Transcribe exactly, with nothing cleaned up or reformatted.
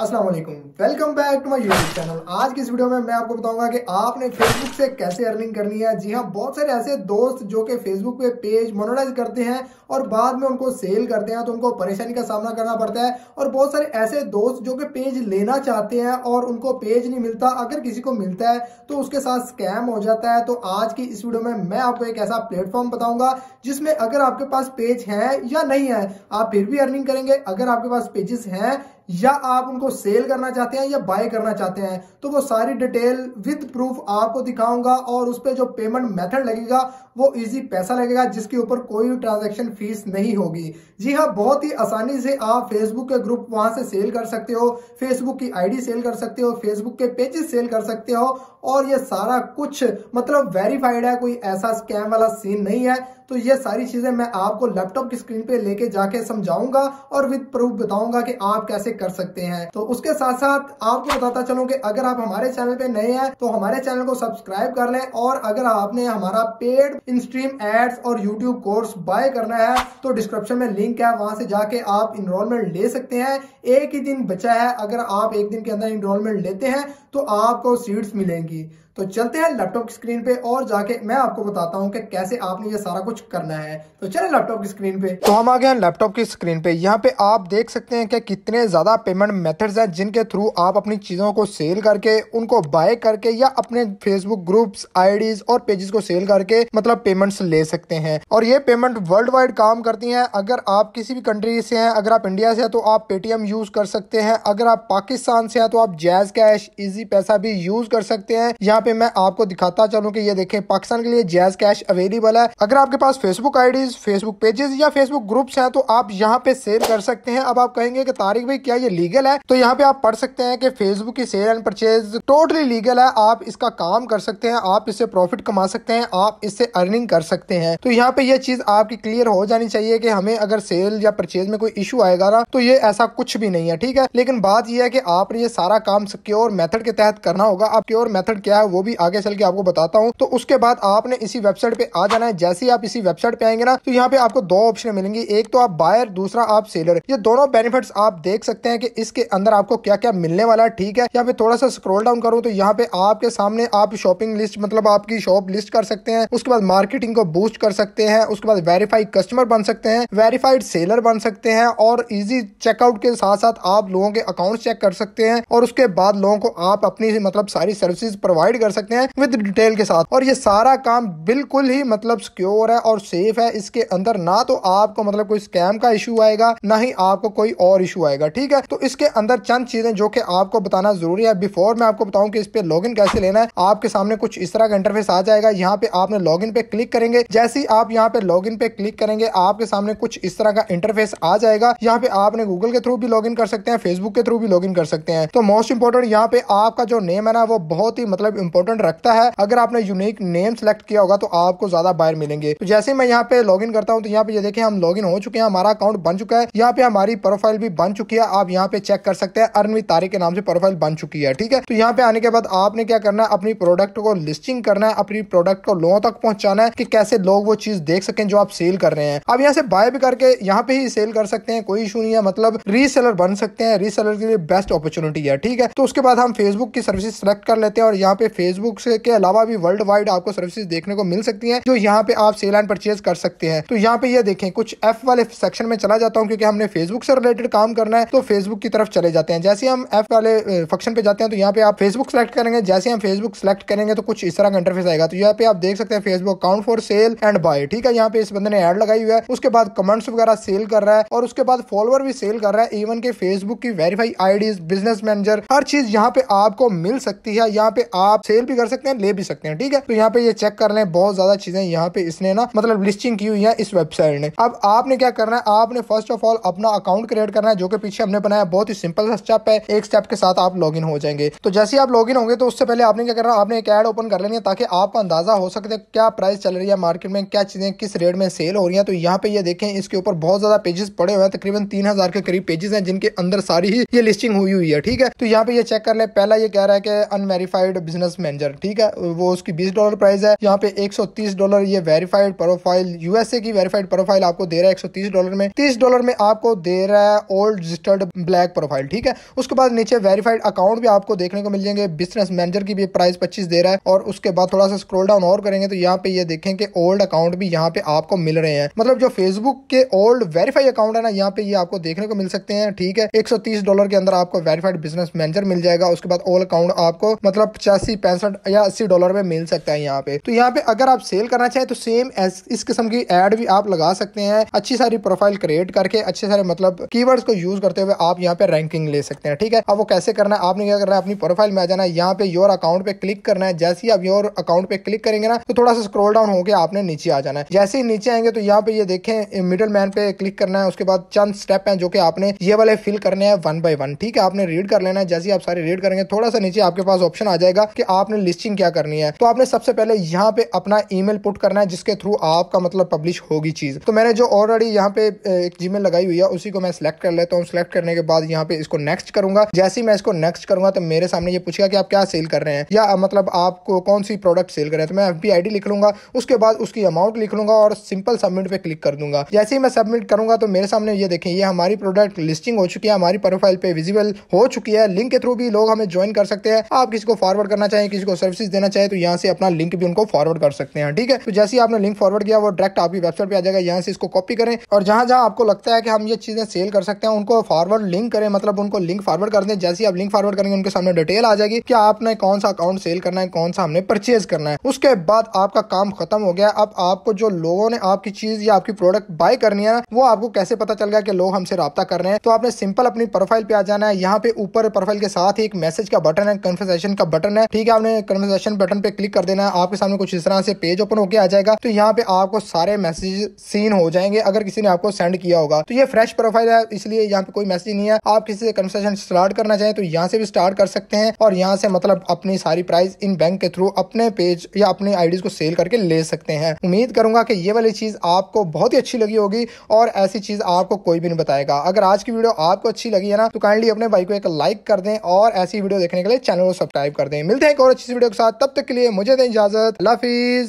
अस्सलाम वालेकुम, welcome back to my YouTube channel. आज की इस वीडियो में मैं आपको बताऊंगा कि आपने फेसबुक से कैसे अर्निंग करनी है। जी हाँ, बहुत सारे ऐसे दोस्त जो कि फेसबुक पे पेज मोनेटाइज करते हैं और बाद में उनको सेल करते हैं तो उनको परेशानी का सामना करना पड़ता है, और बहुत सारे ऐसे दोस्त जो कि पेज लेना चाहते हैं और उनको पेज नहीं मिलता, अगर किसी को मिलता है तो उसके साथ स्कैम हो जाता है। तो आज की इस वीडियो में मैं आपको एक ऐसा प्लेटफॉर्म बताऊंगा जिसमें अगर आपके पास पेज है या नहीं है आप फिर भी अर्निंग करेंगे। अगर आपके पास पेजेस हैं या आप उनको सेल करना चाहते हैं या बाय करना चाहते हैं तो वो सारी डिटेल विद प्रूफ आपको दिखाऊंगा, और उस पर जो पेमेंट मेथड लगेगा वो इजी पैसा लगेगा जिसके ऊपर कोई ट्रांजैक्शन फीस नहीं होगी। जी हाँ, बहुत ही आसानी से आप फेसबुक के ग्रुप वहां से सेल कर सकते हो, फेसबुक की आईडी सेल कर सकते हो, फेसबुक के पेजेस सेल कर सकते हो, और ये सारा कुछ मतलब वेरीफाइड है, कोई ऐसा स्कैम वाला सीन नहीं है। तो ये सारी चीजें मैं आपको लैपटॉप की स्क्रीन पे लेके जाके समझाऊंगा और विद प्रूफ बताऊंगा कि आप कैसे कर सकते हैं। तो उसके साथ साथ आपको बताता चलूं कि अगर आप हमारे चैनल पे नए हैं तो हमारे चैनल को सब्सक्राइब कर लें, और अगर आपने हमारा पेड इन स्ट्रीम एड्स और यूट्यूब कोर्स बाय करना है तो डिस्क्रिप्शन में लिंक है, वहां से जाके आप इनरोलमेंट ले सकते हैं। एक ही दिन बचा है, अगर आप एक दिन के अंदर इनरोलमेंट लेते हैं तो आपको सीट्स मिलेंगी। तो चलते हैं लैपटॉप की स्क्रीन पे और जाके मैं आपको बताता हूँ कि कैसे आपने ये सारा कुछ करना है। तो चलें लैपटॉप की स्क्रीन पे। तो हम आ गए हैं लैपटॉप की स्क्रीन पे। यहाँ पे आप देख सकते हैं कि कितने ज्यादा पेमेंट मेथड्स हैं जिनके थ्रू आप अपनी चीजों को सेल करके, उनको बाय करके या अपने फेसबुक ग्रुप्स, आईडीज और पेजेस को सेल करके मतलब पेमेंट्स ले सकते हैं। और ये पेमेंट वर्ल्ड वाइड काम करती है। अगर आप किसी भी कंट्री से हैं, अगर आप इंडिया से हैं तो आप पेटीएम यूज कर सकते हैं, अगर आप पाकिस्तान से हैं तो आप जैज कैश, इजी पैसा भी यूज कर सकते हैं। यहाँ पे मैं आपको दिखाता चलूं कि ये देखें, पाकिस्तान के लिए जैज कैश अवेलेबल है। अगर आपके पास फेसबुक आईडीज, फेसबुक पेजेस या फेसबुक ग्रुप्स हैं तो आप यहाँ पे सेल कर सकते हैं। अब आप कहेंगे कि तारिक भाई क्या ये लीगल है? तो यहाँ पे आप पढ़ सकते हैं कि फेसबुक की sale and purchase totally legal है, आप इसका काम कर सकते हैं, आप इससे प्रॉफिट कमा सकते हैं, आप इससे अर्निंग कर सकते हैं। तो यहाँ पे ये चीज आपकी क्लियर हो जानी चाहिए कि हमें अगर सेल या परचेज में कोई इशू आएगा ना तो ये ऐसा कुछ भी नहीं है, ठीक है। लेकिन बात यह है कि आपने ये सारा काम सिक्योर मेथड के तहत करना होगा। आप सिक्योर मेथड क्या है वो भी आगे चल के आपको बताता हूँ। तो उसके बाद आपने इसी वेबसाइट पे आ जाना है। जैसे ही आप इसी वेबसाइट पे आएंगे ना तो यहाँ पे आपको दो ऑप्शन मिलेंगे, एक तो आप बायर, दूसरा आप सेलर। ये दोनों बेनिफिट्स आप देख सकते हैं कि इसके अंदर आपको क्या क्या मिलने वाला है, ठीक है। यहाँ पे थोड़ा सा स्क्रॉल डाउन करूँ तो यहाँ पे आपके सामने आप शॉपिंग लिस्ट मतलब आपकी शॉप लिस्ट कर सकते हैं, उसके बाद मार्केटिंग को बूस्ट कर सकते हैं, उसके बाद वेरीफाइड कस्टमर बन सकते हैं, वेरीफाइड सेलर बन सकते हैं, और इजी चेकआउट के साथ साथ आप लोगों के अकाउंट चेक कर सकते हैं, और उसके बाद लोगों को आप अपनी मतलब सारी सर्विसेज प्रोवाइड कर सकते हैं विद डिटेल के साथ। और ये सारा काम बिल्कुल ही मतलब सिक्योर है और सेफ है। इसके अंदर ना तो आपको मतलब कोई स्कैम का इशू आएगा, ना ही आपको कोई और इशू आएगा, ठीक है। तो इसके अंदर चंद चीजें जो कि आपको बताना जरूरी है बिफोर मैं आपको बताऊं कि इस पे लॉगिन कैसे लेना है। आपके सामने कुछ इस तरह का इंटरफेस आ जाएगा। यहाँ पे आपने लॉगिन पे क्लिक करेंगे। जैसे ही आप यहाँ पे लॉगिन पे क्लिक करेंगे आपके सामने कुछ इस तरह का इंटरफेस आ जाएगा। यहाँ पे आपने गूगल के थ्रू भी लॉगिन कर सकते हैं, फेसबुक के थ्रू भी लॉगिन कर सकते हैं। तो मोस्ट इंपोर्टेंट यहाँ पे आपका जो नेम है ना वो बहुत ही मतलब इंपॉर्टेंट रखता है। अगर आपने यूनिक नेम सेलेक्ट किया होगा तो आपको ज्यादा बायर मिलेंगे। तो जैसे मैं यहाँ पे लॉगिन करता हूँ तो यहाँ पे ये देखें हम लॉगिन हो चुके हैं, हमारा अकाउंट बन चुका है, यहाँ पे हमारी प्रोफाइल भी बन चुकी है। आप यहाँ पे चेक कर सकते हैं अर्न विद तारिक के नाम से प्रोफाइल बन चुकी है, ठीक है। तो यहाँ पे आने के बाद आपने क्या करना है, अपनी प्रोडक्ट को लिस्टिंग करना है, अपनी प्रोडक्ट को लोगों तक पहुंचाना है कि कैसे लोग वो चीज देख सकें जो आप सेल कर रहे हैं। आप यहाँ से बाय भी करके यहाँ पे ही सेल कर सकते हैं, कोई इशू नहीं है, मतलब रीसेलर बन सकते हैं, रीसेलर के लिए बेस्ट अपॉर्चुनिटी है, ठीक है। तो उसके बाद हम फेसबुक की सर्विस सेलेक्ट कर लेते हैं, और यहाँ पे फेसबुक के अलावा भी वर्ल्ड वाइड आपको सर्विस देखने को मिल सकती है जो यहाँ पे आप सेल एंड परचेज कर सकते हैं। तो यहाँ पे ये देखें कुछ एफ वाले सेक्शन में चला जाता हूँ क्योंकि हमने फेसबुक से रिलेटेड काम करना है तो फेसबुक की तरफ चले जाते हैं। जैसे हम एफ वाले फंक्शन पे जाते हैं तो यहाँ पे आप फेसबुक सेलेक्ट करेंगे। जैसे हम फेसबुक सेलेक्ट करेंगे तो कुछ इस तरह का इंटरफेस आएगा। तो यहाँ पे आप देख सकते हैं Facebook account for sale and buy, ठीक है। यहाँ पे इस बंदे ने एड लगाई हुई है, उसके बाद कमेंट्स वगैरह सेल कर रहा है, और उसके बाद फॉलोअर भी सेल कर रहा है, इवन के फेसबुक की वेरीफाई आईडीज, बिजनेस मैनेजर, हर चीज यहाँ पे आपको मिल सकती है। यहाँ पे आप सेल भी कर सकते हैं, ले भी सकते हैं, ठीक है। तो यहाँ पे ये चेक कर लें, बहुत ज्यादा चीजें यहाँ पे इसने ना मतलब लिस्टिंग की हुई है इस वेबसाइट ने। अब आपने क्या करना है, आपने फर्स्ट ऑफ ऑल अपना अकाउंट क्रिएट करना है जो कि पीछे हमने बनाया, बहुत ही सिंपल सा स्टेप है। एक स्टेप के साथ आप लॉगिन हो जाएंगे। तो जैसे ही आप लॉगिन होंगे तो उससे पहले आपने क्या करना है, आपने एक ऐड ओपन कर लेनी है ताकि आपको अंदाजा हो सके क्या प्राइस चल रही है मार्केट में, क्या चीजें किस रेट में सेल हो रही है। तो यहाँ पे ये देखें इसके ऊपर बहुत ज्यादा पेजेस पड़े हुए हैं, तकरीबन तीन हजार के करीब पेजेस हैं जिनके अंदर सारी ही ये लिस्टिंग हुई हुई है, ठीक है। तो यहाँ पे ये चेक कर ले, पहला ये कह रहा है कि अनवेरीफाइड बिजनेस मैनेजर, ठीक है, वो उसकी बीस डॉलर प्राइस है। यहाँ पे एक सौ तीस डॉलर ये वेरीफाइड प्रोफाइल यूएसए की वेरीफाइड प्रोफाइल आपको दे रहा है एक सौ तीस डॉलर में। तीस डॉलर में आपको दे रहा है ओल्ड रजिस्टर्ड ब्लैक प्रोफाइल, ठीक है। उसके बाद नीचे वेरीफाइड अकाउंट भी आपको देखने को मिल जाएंगे। बिजनेस मैनेजर की भी प्राइस पच्चीस दे रहा है। और उसके बाद थोड़ा सा स्क्रॉल डाउन और करेंगे तो यहाँ पे ये देखें कि ओल्ड अकाउंट भी यहाँ पे आपको मिल रहे हैं, मतलब जो फेसबुक के ओल्ड वेरीफाई अकाउंट है ना, यहाँ पे ये आपको देखने को मिल सकते हैं, ठीक है। एक सौ तीस डॉलर के अंदर आपको वेरीफाइड बिजनेस मैनेजर मिल जाएगा। उसके बाद ओल्ड अकाउंट आपको मतलब पचासी पैंसठ या अस्सी डॉलर में मिल सकता है यहाँ पे। तो यहाँ पे अगर आप सेल करना चाहें तो सेम इस किस्म की एड भी आप लगा सकते हैं, अच्छी सारी प्रोफाइल क्रिएट करके, अच्छे सारे मतलब कीवर्ड्स को यूज करते हुए आप यहाँ पे रैंकिंग ले सकते हैं, ठीक है। अब वो कैसे करना है, आपने क्या करना है, अपनी प्रोफाइल में आ जाना है, यहाँ पे योर अकाउंट पे क्लिक करना है। जैसे ही आप योर अकाउंट पे क्लिक करेंगे ना तो थोड़ा सा स्क्रॉल डाउन होकर आपने नीचे आ जाना है। जैसे ही नीचे आएंगे तो यहाँ पे ये देखें मिडल मैन पे क्लिक करना है। उसके बाद चंद स्टेप है जो कि आपने ये वाले फिल करने हैं वन बाय वन, ठीक है। आपने रीड कर लेना है। जैसे ही आप सारे रीड करेंगे थोड़ा सा नीचे आपके पास ऑप्शन आ जाएगा कि आपने लिस्टिंग क्या करनी है। तो आपने सबसे पहले यहाँ पे अपना ईमेल पुट करना है जिसके थ्रू आपका मतलब पब्लिश होगी चीज। तो मैंने जो ऑलरेडी यहाँ पे एक जीमेल लगाई हुई है उसी को मैं सिलेक्ट कर लेता हूँ। सिलेक्ट करने के बाद यहाँ पे इसको नेक्स्ट करूंगा। जैसे ही मैं इसको नेक्स्ट करूंगा तो मेरे सामने ये पूछेगा कि आप क्या सेल कर रहे हैं या मतलब आपको कौन सी प्रोडक्ट सेल कर रहे हैं। तो मैं एफबी आईडी लिख लूंगा, उसके बाद उसकी अमाउंट लिख लूंगा और सिंपल सबमिट पे क्लिक कर दूंगा। जैसे ही मैं सबमिट करूंगा तो मेरे सामने ये देखें ये हमारी प्रोडक्ट लिस्टिंग हो चुकी है, हमारी प्रोफाइल पे विजिबल हो चुकी है। लिंक के थ्रू भी लोग हमें ज्वाइन कर सकते हैं। आप किसी को फॉरवर्ड करना चाहें, किसी को सर्विस देना चाहे तो यहाँ से अपना लिंक भी उनको फॉरवर्ड कर सकते हैं, ठीक है। तो जैसे ही आपने लिंक फॉरवर्ड किया वो डायरेक्ट आपकी वेबसाइट पर आ जाएगा। यहाँ से इसको कॉपी करें और जहां जहां आपको लगता है कि हम ये चीजें सेल कर सकते हैं उनको फॉरवर्ड लिंक करें, मतलब उनको लिंक फॉरवर्ड कर दें। जैसे ही आप लिंक फॉरवर्ड करेंगे उनके सामने डिटेल आ जाएगी कि आपने कौन सा अकाउंट सेल करना है, कौन सा हमने परचेज करना है। उसके बाद आपका काम खत्म हो गया। अब आपको जो लोगों ने आपकी चीज या आपकी प्रोडक्ट बाय करनी है ना, वो आपको कैसे पता चल गया कि लोग हमसे राब्ता कर रहे हैं। तो आपने सिंपल अपनी प्रोफाइल पे आ जाना है। यहाँ पे ऊपर प्रोफाइल के साथ ही एक मैसेज का बटन है, कन्वर्सेशन का बटन है, ठीक है। आपने कन्वर्सेशन बटन पे क्लिक कर देना है। आपके सामने कुछ इस तरह से पेज ओपन होकर आ जाएगा। तो यहाँ पे आपको सारे मैसेज सीन हो जाएंगे अगर किसी ने आपको सेंड किया होगा। तो ये फ्रेश प्रोफाइल है इसलिए यहाँ पे कोई मैसेज नहीं है। आप किसी से कन्वर्सेशन स्टार्ट करना चाहें तो यहाँ से भी स्टार्ट कर सकते हैं और यहाँ से मतलब अपनी सारी प्राइस इन बैंक के थ्रू अपने पेज या अपने आईडीज को सेल करके ले सकते हैं। उम्मीद करूंगा कि ये वाली चीज आपको बहुत ही अच्छी लगी होगी और ऐसी चीज आपको कोई भी नहीं बताएगा। अगर आज की वीडियो आपको अच्छी लगी है ना तो काइंडली अपने भाई को एक लाइक कर दें और ऐसी वीडियो देखने के लिए चैनल को सब्सक्राइब कर दें। मिलते हैं एक और अच्छी वीडियो के साथ, तब तक के लिए मुझे दें इजाजत। अल्लाह हाफिज।